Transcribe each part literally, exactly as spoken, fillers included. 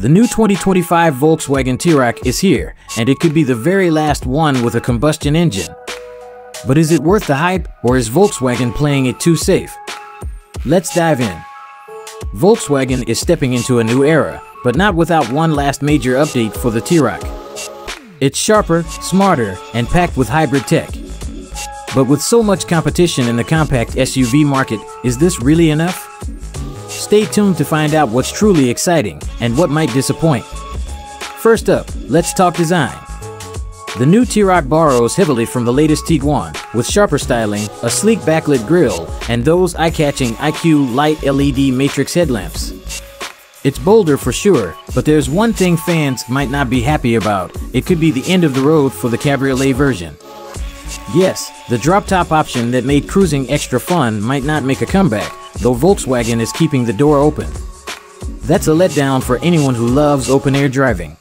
The new twenty twenty-five Volkswagen T-Roc is here, and it could be the very last one with a combustion engine. But is it worth the hype, or is Volkswagen playing it too safe? Let's dive in. Volkswagen is stepping into a new era, but not without one last major update for the T-Roc. It's sharper, smarter, and packed with hybrid tech. But with so much competition in the compact S U V market, is this really enough? Stay tuned to find out what's truly exciting and what might disappoint. First up, let's talk design. The new T-Roc borrows heavily from the latest Tiguan, with sharper styling, a sleek backlit grille, and those eye-catching I Q Light L E D Matrix headlamps. It's bolder for sure, but there's one thing fans might not be happy about. It could be the end of the road for the cabriolet version. Yes, the drop-top option that made cruising extra fun might not make a comeback, though Volkswagen is keeping the door open. That's a letdown for anyone who loves open-air driving.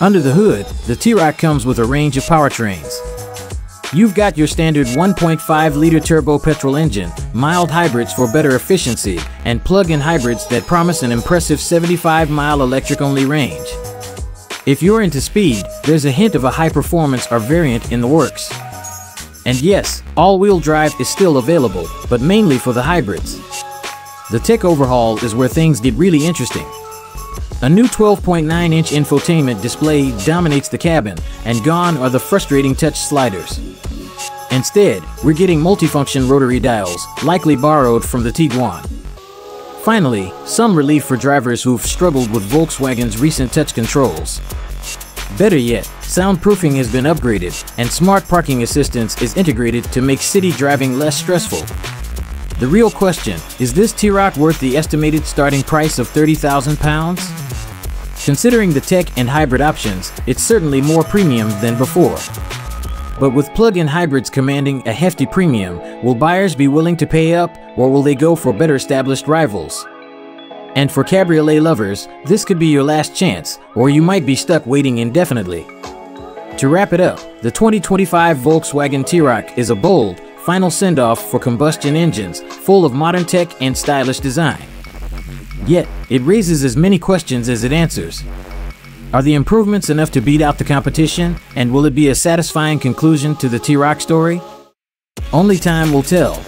Under the hood, the T-Roc comes with a range of powertrains. You've got your standard one point five liter turbo petrol engine, mild hybrids for better efficiency, and plug-in hybrids that promise an impressive seventy-five mile electric-only range. If you're into speed, there's a hint of a high-performance R variant in the works. And yes, all-wheel drive is still available, but mainly for the hybrids. The tech overhaul is where things get really interesting. A new twelve point nine inch infotainment display dominates the cabin, and gone are the frustrating touch sliders. Instead, we're getting multifunction rotary dials, likely borrowed from the Tiguan. Finally, some relief for drivers who've struggled with Volkswagen's recent touch controls. Better yet, soundproofing has been upgraded, and smart parking assistance is integrated to make city driving less stressful. The real question, is this T-Roc worth the estimated starting price of thirty thousand pounds? Considering the tech and hybrid options, it's certainly more premium than before. But with plug-in hybrids commanding a hefty premium, will buyers be willing to pay up, or will they go for better established rivals? And for cabriolet lovers, this could be your last chance, or you might be stuck waiting indefinitely. To wrap it up, the twenty twenty-five Volkswagen T-Roc is a bold, final send-off for combustion engines, full of modern tech and stylish design. Yet, it raises as many questions as it answers. Are the improvements enough to beat out the competition, and will it be a satisfying conclusion to the T-Roc story? Only time will tell.